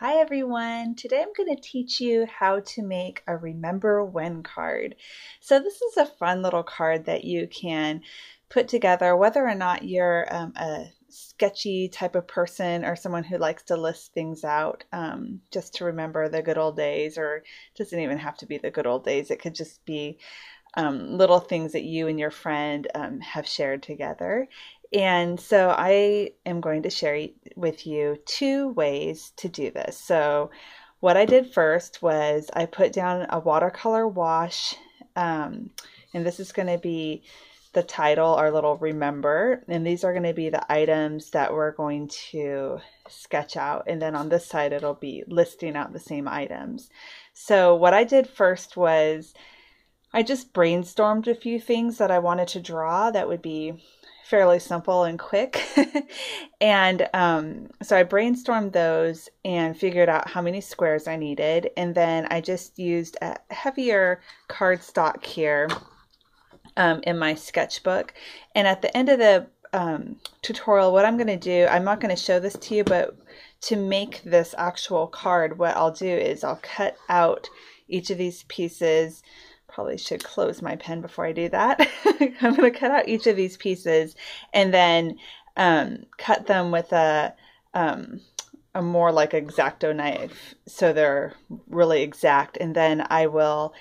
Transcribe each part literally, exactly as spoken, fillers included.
Hi everyone! Today I'm going to teach you how to make a Remember When card. So this is a fun little card that you can put together whether or not you're um, a sketchy type of person or someone who likes to list things out um, just to remember the good old days, or it doesn't even have to be the good old days. It could just be um, little things that you and your friend um, have shared together. And so I am going to share with you two ways to do this. So what I did first was I put down a watercolor wash, um, and this is going to be the title, our little remember, and these are going to be the items that we're going to sketch out. And then on this side, it'll be listing out the same items. So what I did first was I just brainstormed a few things that I wanted to draw that would be fairly simple and quick. and um, so I brainstormed those and figured out how many squares I needed. And then I just used a heavier cardstock here um, in my sketchbook. And at the end of the um, tutorial, what I'm going to do, I'm not going to show this to you, but to make this actual card, what I'll do is I'll cut out each of these pieces. Probably should close my pen before I do that. I'm going to cut out each of these pieces and then um, cut them with a, um, a more like X-Acto knife so they're really exact. And then I will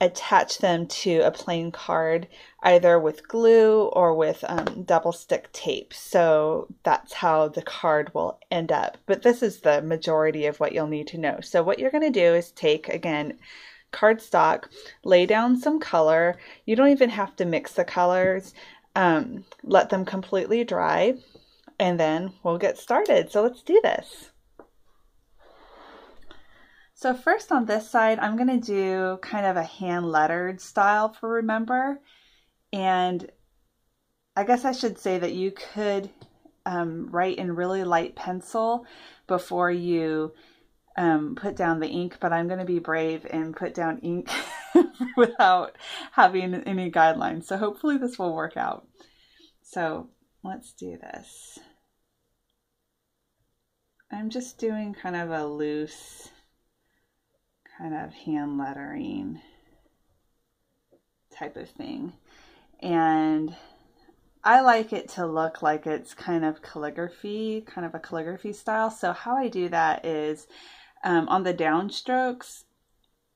attach them to a plain card either with glue or with um, double stick tape. So that's how the card will end up. But this is the majority of what you'll need to know. So what you're going to do is take, again, cardstock, lay down some color. You don't even have to mix the colors. Um, let them completely dry, and then we'll get started. So let's do this. So first on this side, I'm going to do kind of a hand lettered style for remember. And I guess I should say that you could um, write in really light pencil before you Um, put down the ink, but I'm going to be brave and put down ink without having any guidelines. So hopefully this will work out. So let's do this. I'm just doing kind of a loose kind of hand lettering type of thing. And I like it to look like it's kind of calligraphy, kind of a calligraphy style. So how I do that is Um, on the downstrokes,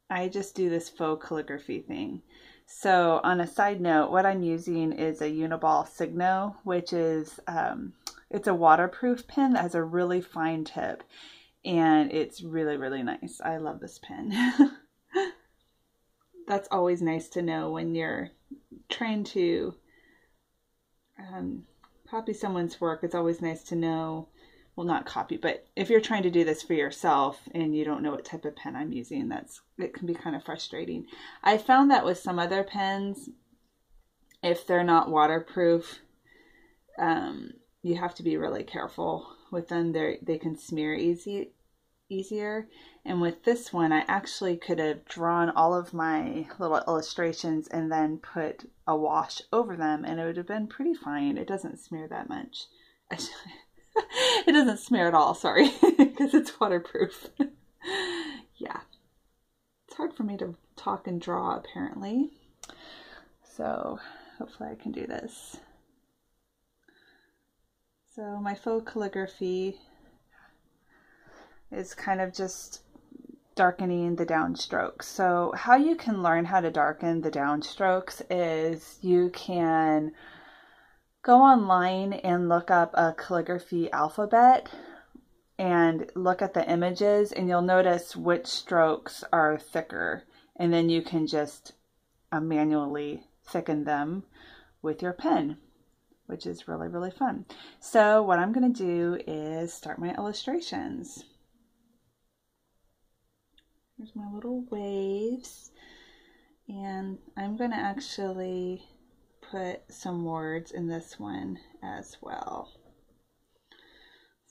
I just do this faux calligraphy thing. So on a side note, what I'm using is a Uniball Signo, which is, um, it's a waterproof pen that has a really fine tip. And it's really, really nice. I love this pen. That's always nice to know when you're trying to um, copy someone's work. It's always nice to know. Well, not copy, but if you're trying to do this for yourself and you don't know what type of pen I'm using, that's it can be kind of frustrating. I found that with some other pens, if they're not waterproof, um, you have to be really careful with them. They they can smear easy, easier. And with this one, I actually could have drawn all of my little illustrations and then put a wash over them, and it would have been pretty fine. It doesn't smear that much. I should, It doesn't smear at all, sorry, because it's waterproof. Yeah, it's hard for me to talk and draw apparently. So hopefully I can do this. So my faux calligraphy is kind of just darkening the downstrokes. So how you can learn how to darken the downstrokes is you can go online and look up a calligraphy alphabet and look at the images, and you'll notice which strokes are thicker, and then you can just uh, manually thicken them with your pen, which is really, really fun. So what I'm going to do is start my illustrations. Here's my little waves, and I'm going to actually put some words in this one as well.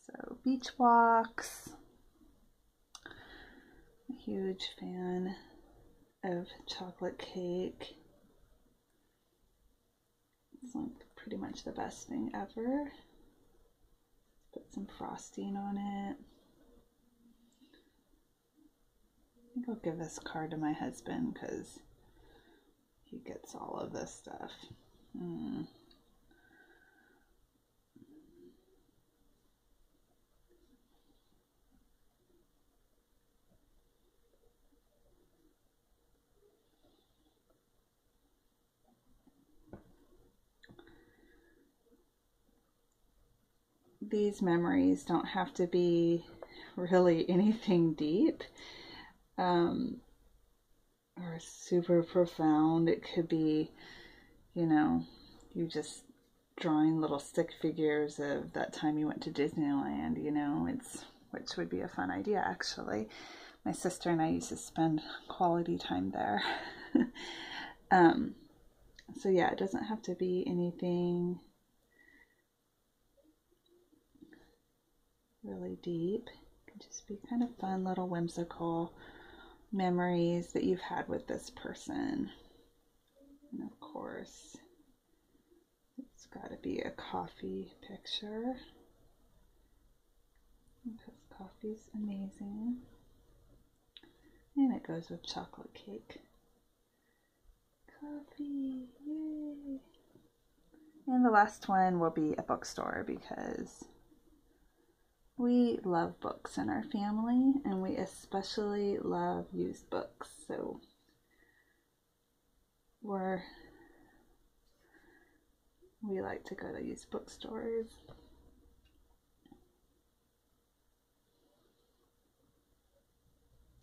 So beach walks. I'm a huge fan of chocolate cake. It's like pretty much the best thing ever. Put some frosting on it. I think I'll give this card to my husband because he gets all of this stuff. Mm. These memories don't have to be really anything deep um, or super profound. It could be, you know, you just drawing little stick figures of that time you went to Disneyland, you know, it's which would be a fun idea, actually. My sister and I used to spend quality time there. um, so yeah, it doesn't have to be anything really deep. It can just be kind of fun little whimsical memories that you've had with this person. And of course, it's got to be a coffee picture because coffee's amazing, and it goes with chocolate cake. Coffee, yay! And the last one will be a bookstore because we love books in our family, and we especially love used books, so we're, we like to go to used bookstores.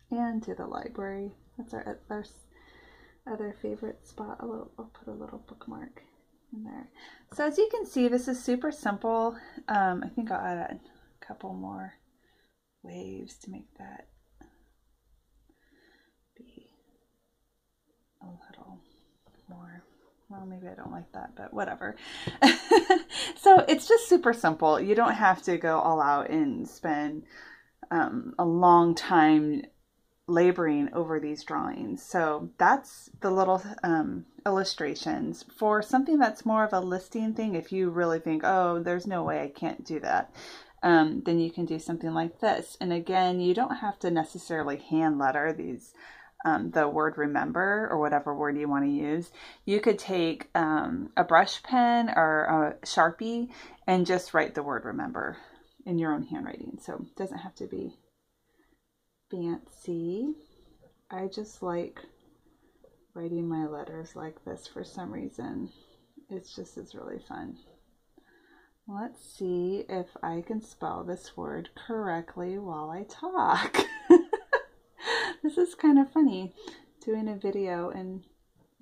And to the library. That's our, our other favorite spot. A little, I'll put a little bookmark in there. So as you can see, this is super simple. Um, I think I'll add a couple more waves to make that be a little more, well, maybe I don't like that, but whatever. So it's just super simple. You don't have to go all out and spend um, a long time laboring over these drawings. So that's the little um, illustrations for something that's more of a listing thing. If you really think, oh, there's no way I can't do that, Um, then you can do something like this. And again, you don't have to necessarily hand letter these, um, the word remember or whatever word you want to use. You could take um, a brush pen or a Sharpie and just write the word remember in your own handwriting. So it doesn't have to be fancy. I just like writing my letters like this for some reason. It's just, it's really fun. Let's see if I can spell this word correctly while I talk. This is kind of funny, doing a video and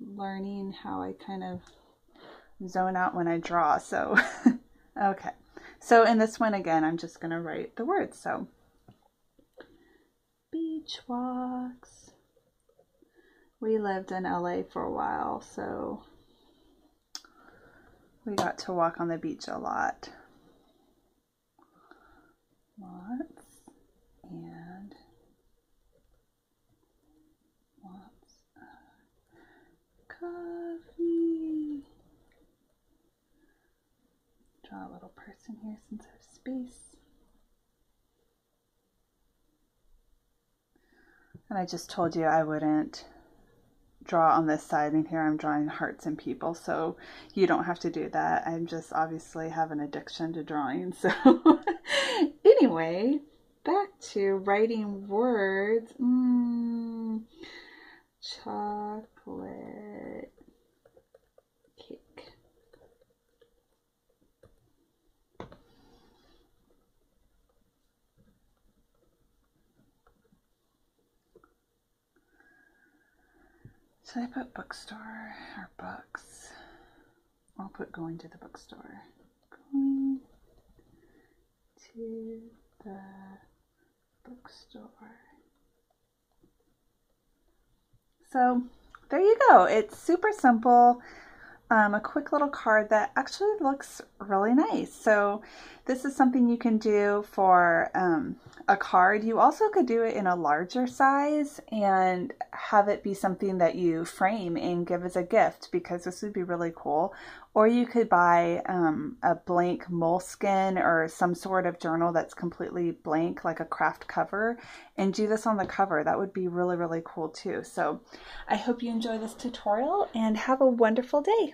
learning how I kind of zone out when I draw. So, okay. So in this one, again, I'm just going to write the words. So, beach walks. We lived in L A for a while, so we got to walk on the beach a lot. Lots and lots of coffee. Draw a little person here since I have space. And I just told you I wouldn't draw on this side, and here I'm drawing hearts and people, so you don't have to do that. I'm just obviously have an addiction to drawing, so anyway, back to writing words. Mm, chocolate cake. Should I put bookstore or books? I'll put going to the bookstore. Going to the bookstore. So there you go. It's super simple. Um, a quick little card that actually looks really nice. So this is something you can do for um, a card. You also could do it in a larger size and have it be something that you frame and give as a gift, because this would be really cool. Or you could buy um, a blank Moleskin or some sort of journal that's completely blank, like a craft cover, and do this on the cover. That would be really, really cool too. So I hope you enjoy this tutorial and have a wonderful day.